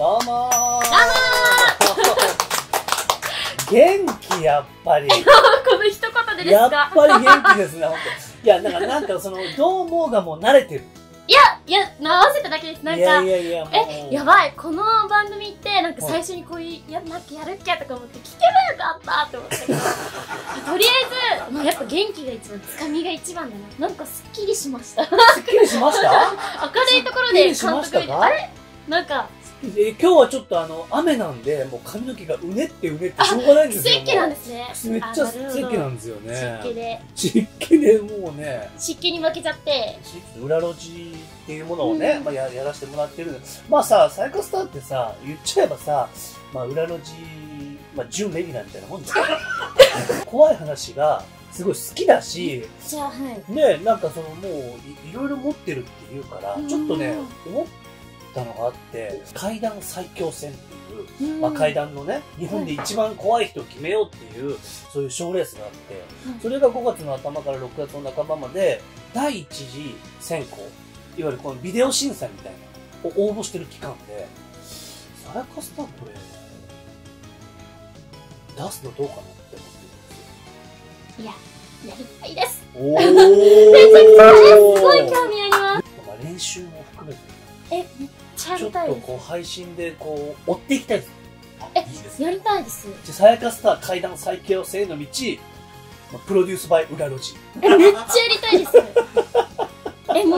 どうもー元気、やっぱりこの一言でですか。やっぱり元気ですね、ほんと。いや、なんかその、どうもーがもう慣れてる。いや、合わせただけです。なんか、やばい、この番組って、なんか最初にこういう、やるっけとか思って、聞けばよかったって思って。とりあえず、まあやっぱ元気が一番、つかみが一番だな。なんかすっきりしました。すっきりしました？明るいところで監督に、あれなんか、今日はちょっと雨なんで、もう髪の毛がうねってうねってしょうがないんですよ。湿気なんですね。めっちゃ湿気なんですよね。湿気でもうね。湿気に負けちゃって。裏路地っていうものをね、まあやらせてもらってる。まあさ、サイコスターってさ、言っちゃえばさ、まあ裏路地、まあ準レギュラーみたいなもんじゃない。怖い話がすごい好きだし、ね、なんかそのもういろいろ持ってるっていうから、ちょっとね、思ってたのがあって、怪談最強戦っていう、まあ怪談のね、日本で一番怖い人を決めようっていう、そういう賞レースがあって、それが5月の頭から6月の半ばまで、第一次選考、いわゆるこのビデオ審査みたいなのを応募してる期間で、サヤカスターこれ、出すのどうかなって思ってるんですよ。いや、やりたいです。おー。すごい興味あります。練習も含めて、めっちゃやりたいです。ちょっとこう配信でこう追っていきたいです。やりたいです。じゃサヤカスター怪談最強戦への道、プロデュースバイ裏路地。めっちゃやりたいです。も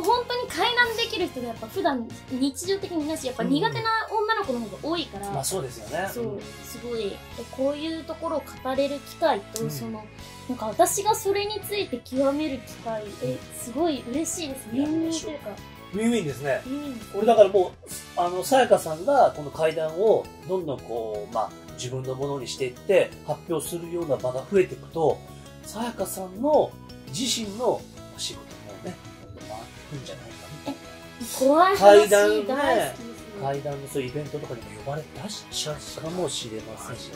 う本当に怪談できる人がやっぱ普段日常的にいないし、やっぱ苦手な女の子の方が多いから。まあそうですよね。そうすごいこういうところを語れる機会とその。なんか私がそれについて極める機会ですごい嬉しいです。ウィンウィンというか。ウィンウィンですね。俺だからもうさやかさんがこの怪談をどんどんこう自分のものにしていって発表するような場が増えていくと、さやかさんの自身のお仕事もね回ってくんじゃないかな。怖い話大好きです。怪談のそういうイベントとかにも呼ばれたしちゃうかもしれませんし、ち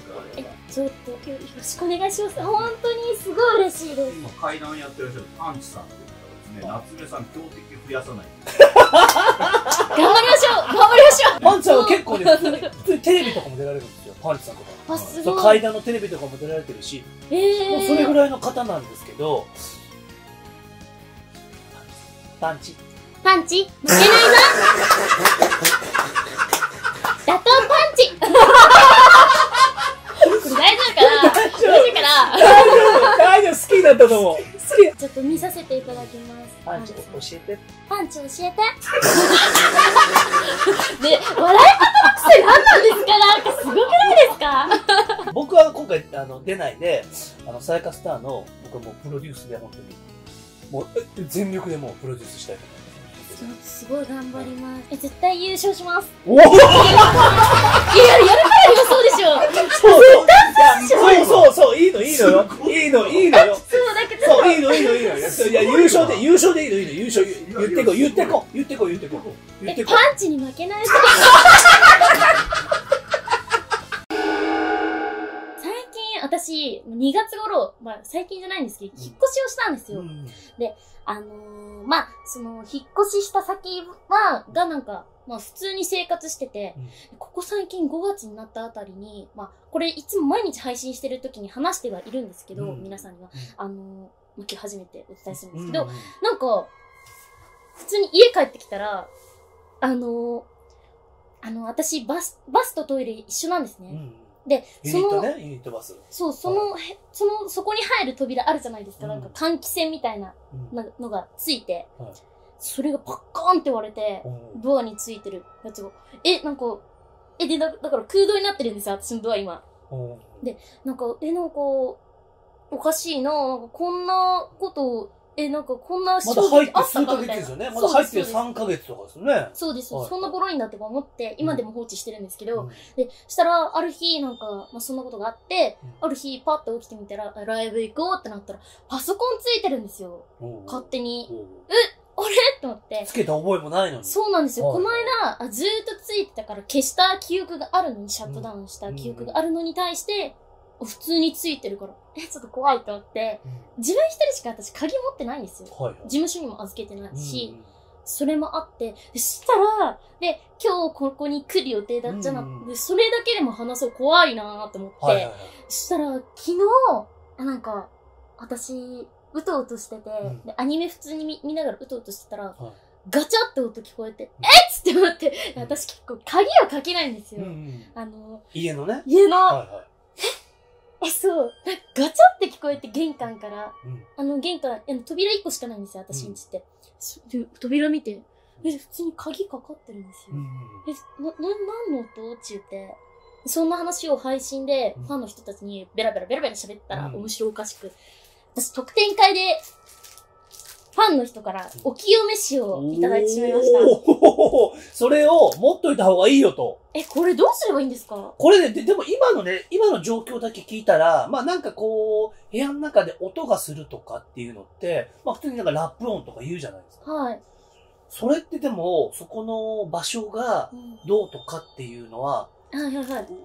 ょっとよろしくお願いします。本当にすごい嬉しいです。今怪談やってる人パンチさんっていう方ですね。夏目さん強敵増やさない。頑張りましょう。パンチさんは結構ね、普通にテレビとかも出られるんですよ。パンチさんとか。あ、すごい。怪談のテレビとかも出られてるし、もうそれぐらいの方なんですけど、パンチ負けないぞ。打倒パンチ。大丈夫かな。大丈夫、好きになったと思う。好き。ちょっと見させていただきます。パンチ教えて。で、笑い方の癖何なんですか。なんかすごくないですか。僕は今回出ないで、サヤカスターの僕はもうプロデュースで本当にもう全力でもうプロデュースしたいと思います。すごい頑張ります。絶対優勝します。おお。いや、やるからにもそうでしょ。そう、いいのよ。そう、いいの。いや、優勝でいいの。言ってこ。パンチに負けない。私、2月頃、最近じゃないんですけど、引っ越しをしたんですよ。で、その、引っ越しした先がなんか、普通に生活してて、ここ最近5月になったあたりに、これいつも毎日配信してる時に話してはいるんですけど、皆さんには、今日初めてお伝えするんですけど、なんか、普通に家帰ってきたら、私、バスとトイレ一緒なんですね。で、そこに入る扉あるじゃないですか。なんか換気扇みたいなのがついて、それがパッカーンって割れて、ドアについてるやつが、で、だから空洞になってるんですよ、私のドア今。で、なんか、おかしいな、こんなことを、こんな衝撃あったかみたいな。まだ入って3ヶ月とかですね。そうです。そんな頃になって思って、今でも放置してるんですけど、で、したら、ある日、なんか、そんなことがあって、ある日、パッと起きてみたら、ライブ行こうってなったら、パソコンついてるんですよ。勝手に。あれって思って。つけた覚えもないのに。そうなんですよ。この間、ずーっとついてたから、消した記憶があるのに、シャットダウンした記憶があるのに対して、普通についてるから、ちょっと怖いと思って、自分一人しか私鍵持ってないんですよ。事務所にも預けてないし、それもあって、したら、で、今日ここに来る予定だったじゃなくて、それだけでも話そう怖いなーと思って、したら、昨日、なんか、私、うとうとしてて、でアニメ普通に見ながらうとうとしてたら、ガチャって音聞こえて、えっつって思って、私結構鍵をかけないんですよ。家のね。家の。そう。ガチャって聞こえて、玄関から。玄関、扉1個しかないんですよ、私んちって。扉見て、普通に鍵かかってるんですよ。何の音って言って、そんな話を配信で、ファンの人たちにベラベラ喋ったら、面白おかしく。私、特典会で、ファンの人からお清めしをいただいてしまいました。それを持っといた方がいいよと。これどうすればいいんですか？これね、でも今のね、今の状況だけ聞いたら、まあなんかこう、部屋の中で音がするとかっていうのって、まあ普通になんかラップ音とか言うじゃないですか。はい。それってでも、そこの場所がどうとかっていうのは、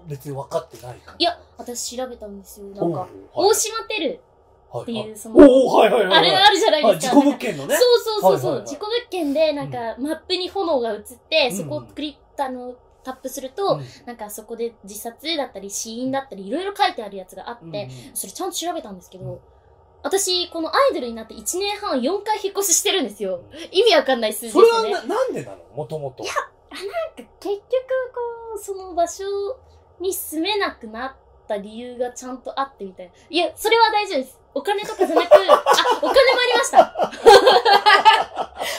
別に分かってないかな。いや、私調べたんですよ。なんか、大島てる。っていう、その、あれあるじゃないですか。事故物件のね。そう。事故物件で、なんか、マップに炎が映って、そこをタップすると、なんかそこで自殺だったり、死因だったり、いろいろ書いてあるやつがあって、それちゃんと調べたんですけど、私、このアイドルになって1年半4回引っ越ししてるんですよ。意味わかんない数字ですね。それはなんでなの？もともと。いや、なんか結局、こう、その場所に住めなくなった理由がちゃんとあってみたいな。いや、それは大丈夫です。お金とかじゃなく、お金もありました。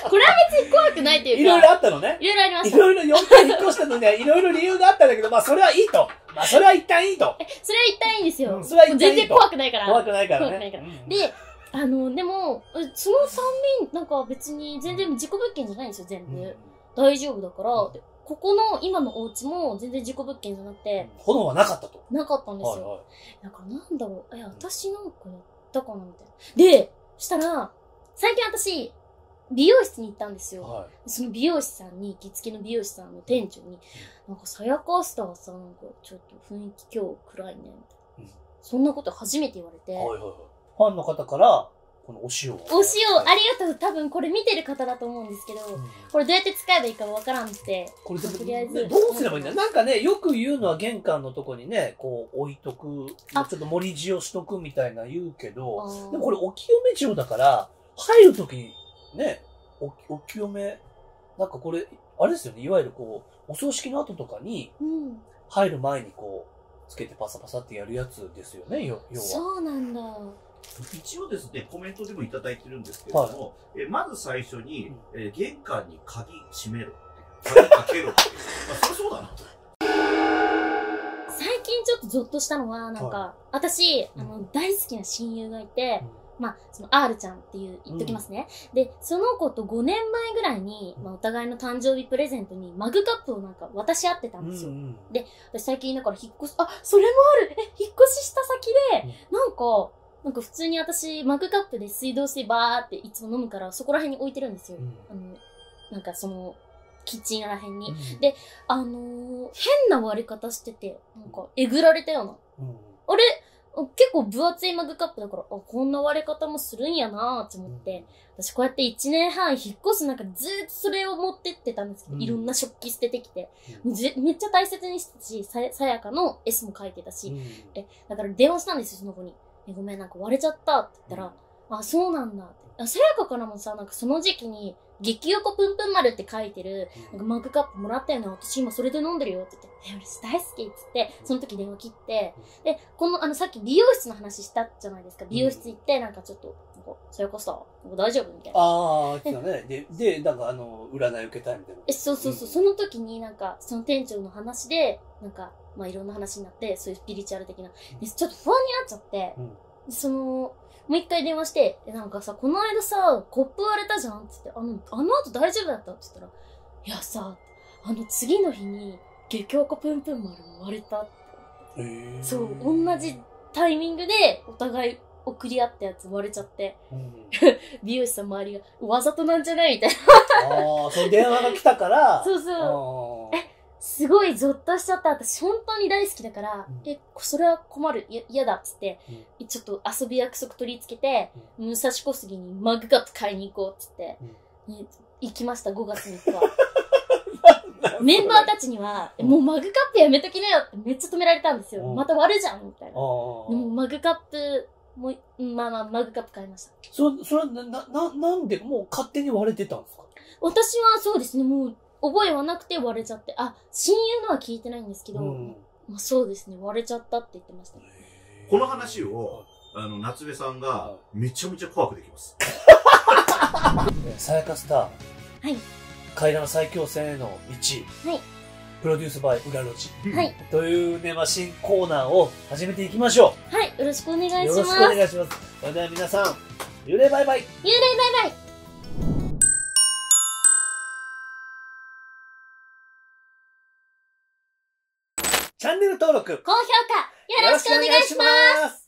これは別に怖くないというか。いろいろあったのね。いろいろありました。いろいろ4回引っ越したのに、いろいろ理由があったんだけど、まあそれはいいと。まあそれは一旦いいと。それは一旦いいんですよ。それは全然怖くないから。怖くないからね。で、でも、その3人、なんか別に全然事故物件じゃないんですよ、全部。大丈夫だから、ここの今のお家も全然事故物件じゃなくて。炎はなかったと。なかったんですよ。だからなんだろう、私なんかね、かなみたいな。で、したら、最近私、美容室に行ったんですよ。その美容師さんに、着付けの美容師さんの店長に、なんか、さやかスターさん、なんか、ちょっと雰囲気今日暗いね、みたいな。そんなこと初めて言われて。ファンの方から、このお塩を。お塩、ありがとう。多分これ見てる方だと思うんですけど、これどうやって使えばいいかわからんって。これとりあえず。どうすればいいんだよ。なんかね、よく言うのは玄関のとこにね、こう置いとく、ちょっと盛り塩しとくみたいな言うけど、でもこれお清め塩だから、入るときにね、お清め、なんかこれ、あれですよね、いわゆるこう、お葬式の後とかに、入る前にこう、つけてパサパサってやるやつですよね、要は。そうなんだ。一応ですね、コメントでもいただいてるんですけれども、まず最初に、玄関に鍵閉めろって、鍵かけろって、そりゃそうだなと。最近ちょっとゾッとしたのは、なんか、私、大好きな親友がいて、まあ、その、R ちゃんっていう、言っときますね。で、その子と5年前ぐらいに、まあ、お互いの誕生日プレゼントにマグカップをなんか渡し合ってたんですよ。で、私最近だから引っ越し、あ、それもある！引っ越しした先で、なんか普通に私、マグカップで水道水バーっていつも飲むから、そこら辺に置いてるんですよ。なんかその、キッチンら辺に。で、変な割り方してて、なんか、えぐられたような。あれ、結構分厚いマグカップだから、あ、こんな割れ方もするんやなーって思って、私こうやって1年半引っ越すなんかずーっとそれを持ってってたんですけど、いろんな食器捨ててきて、めっちゃ大切にしてたし、さやかの S も書いてたし、だから電話したんですよ、その子に。ごめん、なんか割れちゃったって言ったら、あ、そうなんだって。さやかからもさ、なんかその時期に、激横ぷんぷん丸って書いてる、なんかマグカップもらったよね。私今それで飲んでるよって言って、私大好きって言って、その時電話切って、で、この、さっき美容室の話したじゃないですか。美容室行って、なんかちょっと、それこそ、大丈夫みたいな。ああ、来たね。で、なんか占い受けたいみたいな。そう。その時になんか、その店長の話で、なんか、まあいろんな話になって、そういうスピリチュアル的な。で、ちょっと不安になっちゃって、もう一回電話して、なんかさ、この間さ、コップ割れたじゃんって言って、あの後大丈夫だったって言ったら、いやさ、次の日に、激おこぷんぷん丸も割れたって。そう、同じタイミングで、お互い送り合ったやつ割れちゃって、美容師さん周りが、わざとなんじゃないみたいな。ああ、そう、電話が来たから。そう。すごいゾッとしちゃった。私本当に大好きだから、それは困る。嫌だっつって、ちょっと遊び約束取り付けて、武蔵小杉にマグカップ買いに行こうっつって、行きました、5月3日。メンバーたちには、もうマグカップやめときなよってめっちゃ止められたんですよ。また割るじゃんみたいな。でもマグカップ、もう、まあまあ、マグカップ買いました。それ、なんで、もう勝手に割れてたんですか？私はそうですね、もう、覚えはなくて割れちゃって、あ、親友のは聞いてないんですけど、まあそうですね、割れちゃったって言ってました。この話を、夏目さんが、めちゃめちゃ怖くできます。さやかスター。はい。階段最強戦への道。はい。プロデュースバイ裏路地。はい。というね、まあ、新コーナーを始めていきましょう。はい。よろしくお願いします。よろしくお願いします。それでは皆さん、幽霊バイバイ。幽霊バイバイ。チャンネル登録、高評価、よろしくお願いします。